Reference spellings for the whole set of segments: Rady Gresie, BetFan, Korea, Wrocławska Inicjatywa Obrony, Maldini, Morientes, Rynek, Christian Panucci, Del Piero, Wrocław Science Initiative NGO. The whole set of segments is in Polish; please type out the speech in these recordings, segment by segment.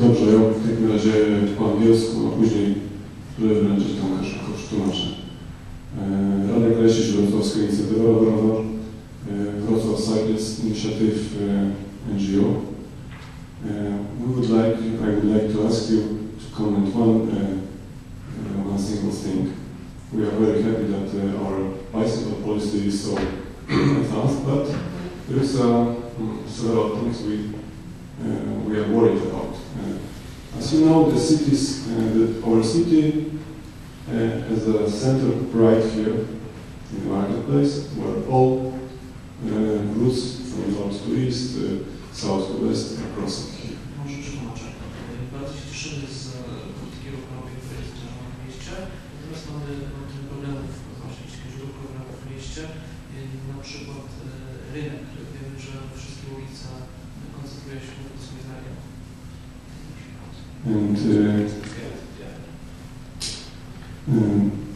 Dobrze, ja w takim razie po angielsku, a później lewy będzie tam Łukasz tłumaczę. Rady Gresie, Wrocławska Inicjatywa Obrony, Wrocław Science Initiative NGO. I would like to ask you to comment one single thing. We are very happy that our bicycle policy is so advanced, but there is several things we are worried about. As you know, the cities, our city has a center right here in the marketplace where all routes from north to east, south to west are crossing here. Bardzo się cieszymy z polityki ruchu w mieście. Natomiast mamy problemów, właśnie jeśli chodzi o problemów w mieście, na przykład rynek. Wiemy, że wszystkie ulice koncentrują się na rozwiązaniu. And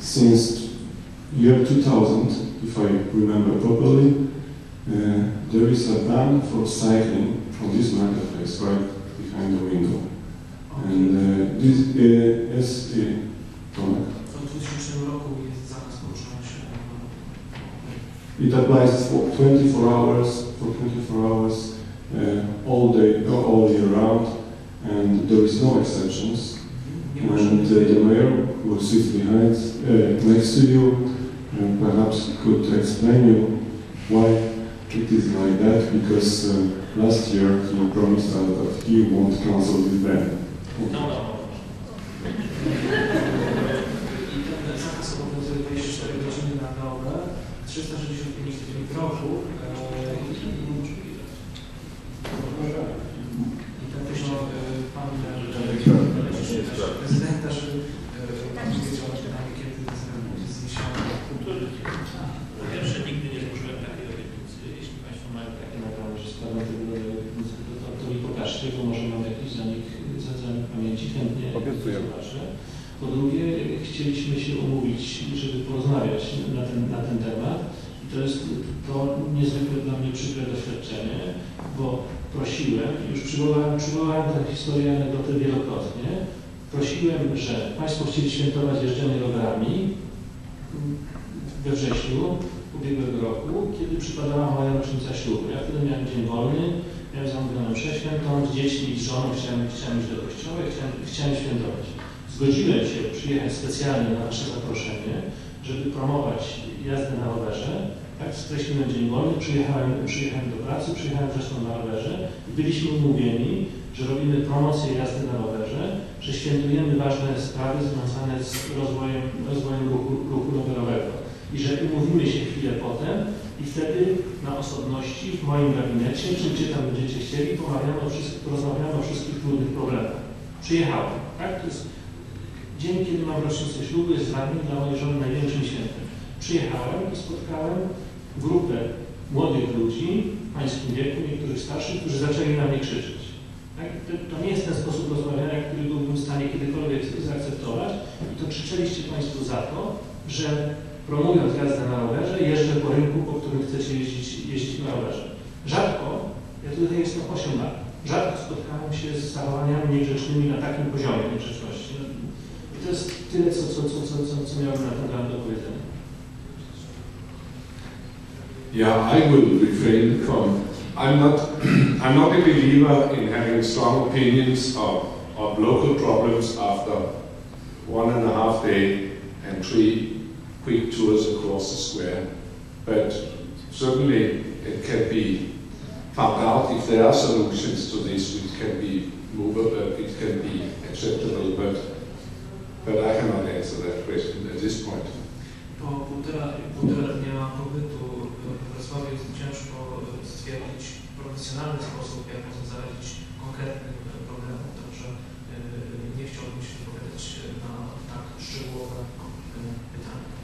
since year 2000, if I remember properly, there is a ban for cycling on this marketplace right behind the window. And this is it applies for 24 hours, all day, all year round, and there is no exceptions. And the mayor who sits behind next to you perhaps could explain you why it is like that, because last year he promised that he won't cancel this ban. No. I ten zakaz obowiązuje 24 godziny na dobę, 365 dni w roku. I dlatego pan prezydenta, że powiedział o pytanie, kiedy ten zakaz jest zniesiony. Po pierwsze, nigdy nie złożyłem takiej obietnicy. Jeśli państwo mają takie nagrane, że składam tego rodzaju obietnicy, to mi pokażcie, bo może mam jakiś za nich pamięci, chętnie zobaczę. Po drugie, chcieliśmy się umówić, żeby porozmawiać na ten temat. I to jest to niezwykle dla mnie przykre doświadczenie, bo prosiłem, już przywołałem tę historię anegdoty wielokrotnie, prosiłem, że państwo chcieli świętować jeżdżenie rowerami we wrześniu ubiegłego roku, kiedy przypadała moja rocznica ślubu. Ja wtedy miałem dzień wolny, miałem zamówioną mszę świętą, z dziećmi i z żoną chciałem iść do kościoła i chciałem świętować. Zgodziłem się przyjechać specjalnie na nasze zaproszenie, żeby promować jazdę na rowerze. Tak, skreśliłem dzień wolny, przyjechałem do pracy, przyjechałem zresztą na rowerze i byliśmy umówieni, że robimy promocję jazdy na rowerze, że świętujemy ważne sprawy związane z rozwojem ruchu rowerowego i że umówimy się chwilę potem. I wtedy na osobności, w moim gabinecie, czy gdzie tam będziecie chcieli, porozmawiamy o wszystkich trudnych problemach. Przyjechałem, tak? To jest dzień, kiedy mam rocznicę ślubu, jest dla mnie, dla mojej żony największym świętem. Przyjechałem i spotkałem grupę młodych ludzi w pańskim wieku, niektórych starszych, którzy zaczęli na mnie krzyczeć. Tak? To nie jest ten sposób rozmawiania, który byłbym w stanie kiedykolwiek zaakceptować. I to krzyczeliście państwo za to, że promując jazdę na rowerze, jeżdżę po rynku, po którym chcecie jeździć na rowerze. Rzadko, ja tutaj jestem 8 lat, rzadko spotkałem się z zachowaniami niegrzecznymi na takim poziomie niegrzeczności. I to jest tyle, co miałem na ten temat do powiedzenia. Yeah, I will refrain from. I'm not a believer in having strong opinions of local problems after 1.5 day and 3 quick tours across the square, but certainly it can be found out if there are solutions to this. It can be movable, it can be acceptable, but I cannot answer that question at this point. Po półtora dnia pobytu w Wrocławiu jest ciężko stwierdzić profesjonalny sposób, jak można zaradzić konkretnym problemom, także nie chciałbym się wypowiadać na tak szczegółowe pytania.